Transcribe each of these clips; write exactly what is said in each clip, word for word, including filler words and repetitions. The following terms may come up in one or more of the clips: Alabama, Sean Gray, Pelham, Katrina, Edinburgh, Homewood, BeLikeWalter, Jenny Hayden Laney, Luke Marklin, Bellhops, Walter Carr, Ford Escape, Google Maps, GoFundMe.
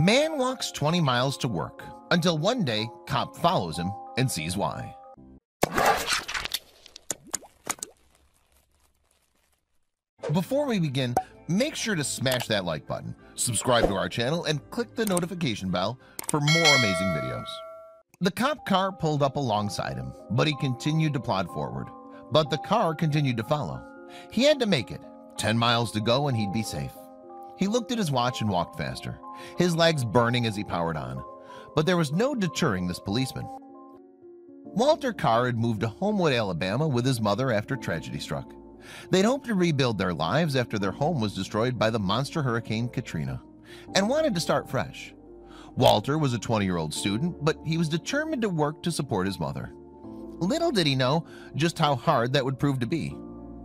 Man walks twenty miles to work until one day cop follows him and sees why. Before we begin, make sure to smash that like button, subscribe to our channel, and click the notification bell for more amazing videos. The cop car pulled up alongside him, but he continued to plod forward. But the car continued to follow. He had to make it. ten miles to go and he'd be safe. He looked at his watch and walked faster, his legs burning as he powered on. But there was no deterring this policeman. Walter Carr had moved to Homewood, Alabama with his mother after tragedy struck. They'd hoped to rebuild their lives after their home was destroyed by the monster hurricane Katrina, and wanted to start fresh. Walter was a twenty-year-old student, but he was determined to work to support his mother. Little did he know just how hard that would prove to be.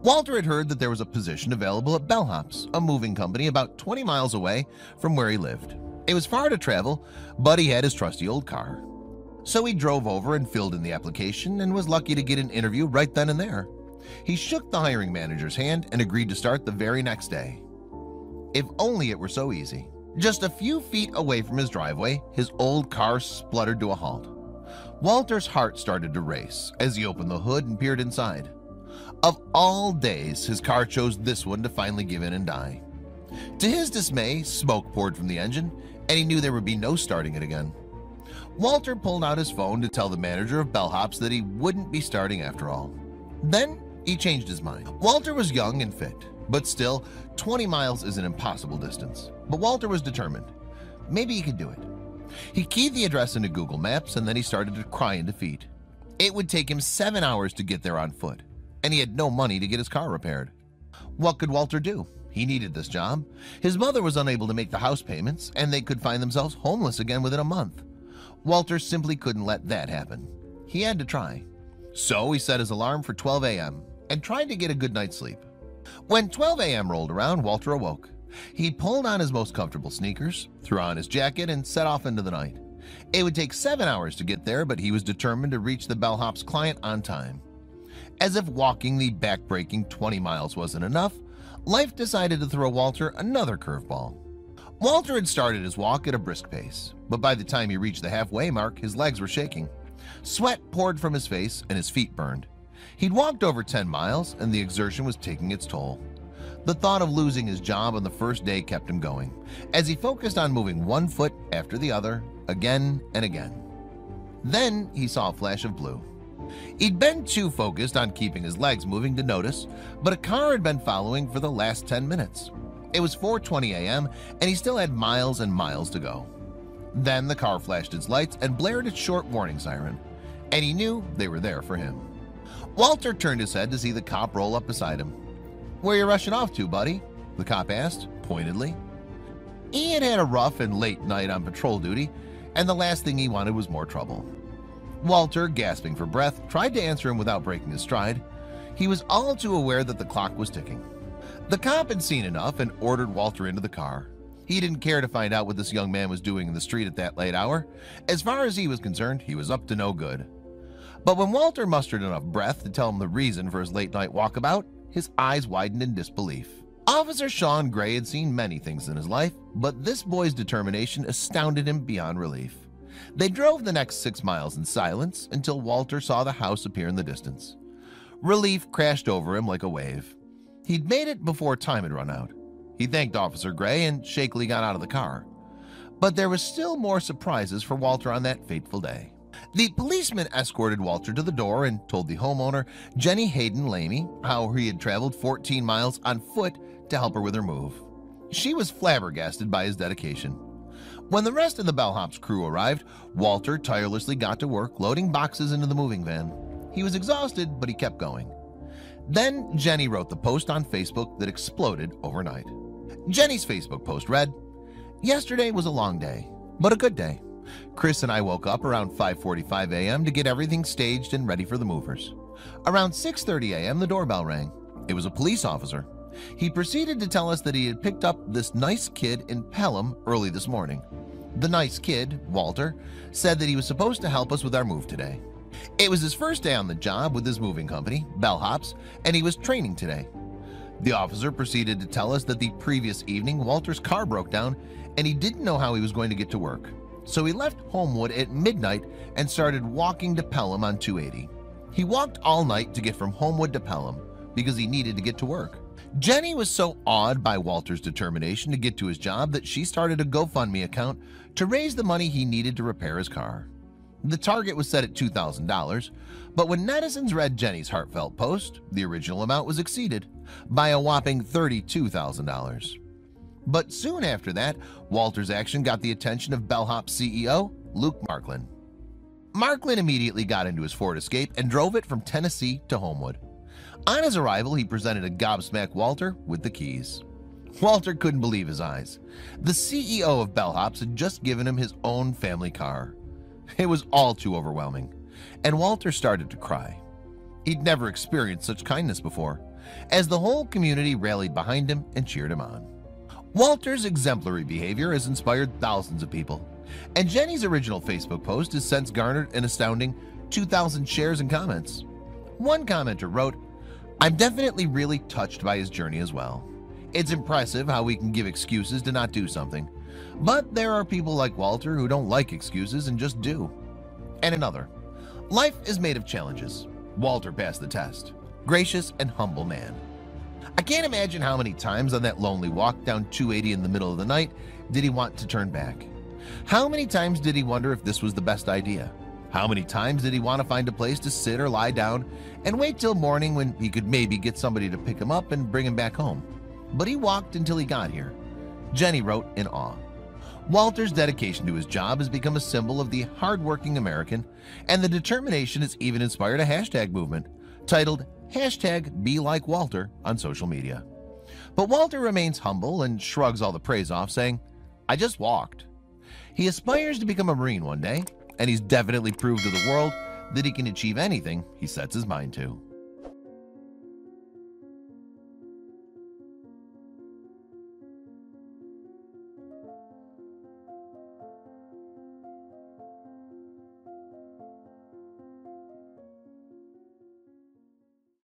Walter had heard that there was a position available at Bellhops, a moving company about twenty miles away from where he lived. It was far to travel, but he had his trusty old car. So he drove over and filled in the application and was lucky to get an interview right then and there. He shook the hiring manager's hand and agreed to start the very next day. If only it were so easy. Just a few feet away from his driveway, his old car spluttered to a halt. Walter's heart started to race as he opened the hood and peered inside. Of all days, his car chose this one to finally give in and die. To his dismay, smoke poured from the engine, and he knew there would be no starting it again. Walter pulled out his phone to tell the manager of Bellhops that he wouldn't be starting after all. Then he changed his mind. Walter was young and fit, but still, twenty miles is an impossible distance. But Walter was determined. Maybe he could do it. He keyed the address into Google Maps, and then he started to cry in defeat. It would take him seven hours to get there on foot, and he had no money to get his car repaired. What could Walter do? He needed this job. His mother was unable to make the house payments, and they could find themselves homeless again within a month. Walter simply couldn't let that happen. He had to try. So he set his alarm for twelve A M and tried to get a good night's sleep. When twelve A M rolled around, Walter awoke. He pulled on his most comfortable sneakers, threw on his jacket, and set off into the night. It would take seven hours to get there, but he was determined to reach the Bellhops client on time. As if walking the back-breaking twenty miles wasn't enough, life decided to throw Walter another curveball. Walter had started his walk at a brisk pace, but by the time he reached the halfway mark, his legs were shaking. Sweat poured from his face, and his feet burned. He'd walked over ten miles, and the exertion was taking its toll. The thought of losing his job on the first day kept him going, as he focused on moving one foot after the other, again and again. Then he saw a flash of blue. He'd been too focused on keeping his legs moving to notice, but a car had been following for the last ten minutes. It was four twenty A M, and he still had miles and miles to go. Then the car flashed its lights and blared its short warning siren, and he knew they were there for him. Walter turned his head to see the cop roll up beside him. "Where you rushing off to, buddy?" the cop asked, pointedly. He had had a rough and late night on patrol duty, and the last thing he wanted was more trouble. Walter, gasping for breath, tried to answer him without breaking his stride. He was all too aware that the clock was ticking. The cop had seen enough and ordered Walter into the car. He didn't care to find out what this young man was doing in the street at that late hour. As far as he was concerned, he was up to no good. But when Walter mustered enough breath to tell him the reason for his late-night walkabout, his eyes widened in disbelief. Officer Sean Gray had seen many things in his life, but this boy's determination astounded him beyond belief. They drove the next six miles in silence until Walter saw the house appear in the distance. Relief crashed over him like a wave. He'd made it before time had run out. He thanked Officer Gray and shakily got out of the car. But there was still more surprises for Walter on that fateful day. The policeman escorted Walter to the door and told the homeowner, Jenny Hayden Laney, how he had traveled fourteen miles on foot to help her with her move. She was flabbergasted by his dedication. When the rest of the Bellhops crew arrived, Walter tirelessly got to work loading boxes into the moving van. He was exhausted, but he kept going. Then Jenny wrote the post on Facebook that exploded overnight. Jenny's Facebook post read, "Yesterday was a long day, but a good day. Chris and I woke up around five forty-five A M to get everything staged and ready for the movers. Around six thirty A M the doorbell rang. It was a police officer. He proceeded to tell us that he had picked up this nice kid in Pelham early this morning. The nice kid, Walter, said that he was supposed to help us with our move today. It was his first day on the job with his moving company, Bellhops, and he was training today. The officer proceeded to tell us that the previous evening Walter's car broke down and he didn't know how he was going to get to work. So he left Homewood at midnight and started walking to Pelham on two eighty. He walked all night to get from Homewood to Pelham because he needed to get to work. Jenny was so awed by Walter's determination to get to his job that she started a GoFundMe account to raise the money he needed to repair his car. The target was set at two thousand dollars, but when netizens read Jenny's heartfelt post, the original amount was exceeded by a whopping thirty-two thousand dollars. But soon after that, Walter's action got the attention of Bellhop C E O Luke Marklin. Marklin immediately got into his Ford Escape and drove it from Tennessee to Homewood. On his arrival, he presented a gobsmacked Walter with the keys. Walter couldn't believe his eyes. The C E O of Bellhops had just given him his own family car. It was all too overwhelming, and Walter started to cry. He'd never experienced such kindness before, as the whole community rallied behind him and cheered him on. Walter's exemplary behavior has inspired thousands of people, and Jenny's original Facebook post has since garnered an astounding two thousand shares and comments. One commenter wrote, "I'm definitely really touched by his journey as well. It's impressive how we can give excuses to not do something, but there are people like Walter who don't like excuses and just do." And another, "Life is made of challenges. Walter passed the test. Gracious and humble man." I can't imagine how many times on that lonely walk down two eighty in the middle of the night did he want to turn back. How many times did he wonder if this was the best idea? How many times did he want to find a place to sit or lie down and wait till morning when he could maybe get somebody to pick him up and bring him back home? But he walked until he got here. Jenny wrote in awe, "Walter's dedication to his job has become a symbol of the hardworking American, and the determination has even inspired a hashtag movement titled hashtag BeLikeWalter on social media." But Walter remains humble and shrugs all the praise off, saying, "I just walked." He aspires to become a Marine one day, and he's definitely proved to the world that he can achieve anything he sets his mind to.